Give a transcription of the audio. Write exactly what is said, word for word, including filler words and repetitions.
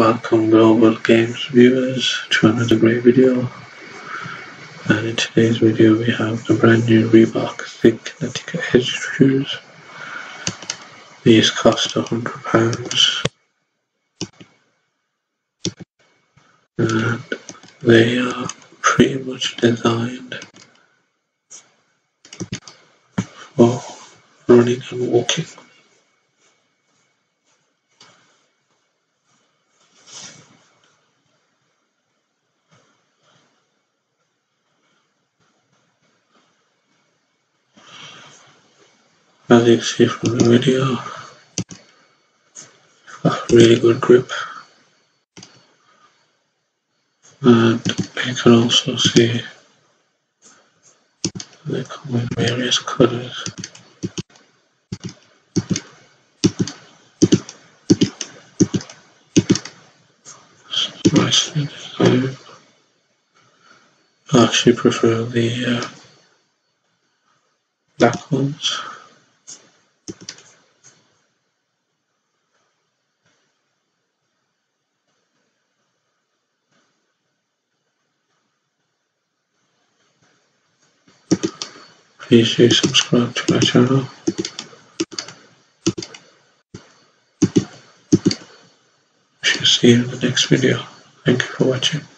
Welcome Global Games viewers to another great video, and in today's video we have the brand new Reebok ZIG Kinetica Edge shoes. These cost one hundred pounds and they are pretty much designed for running and walking. As you can see from the video, really good grip, and you can also see they come in various colors. It's nicely designed. I actually prefer the uh, black ones. Please do subscribe to my channel. We shall see you in the next video. Thank you for watching.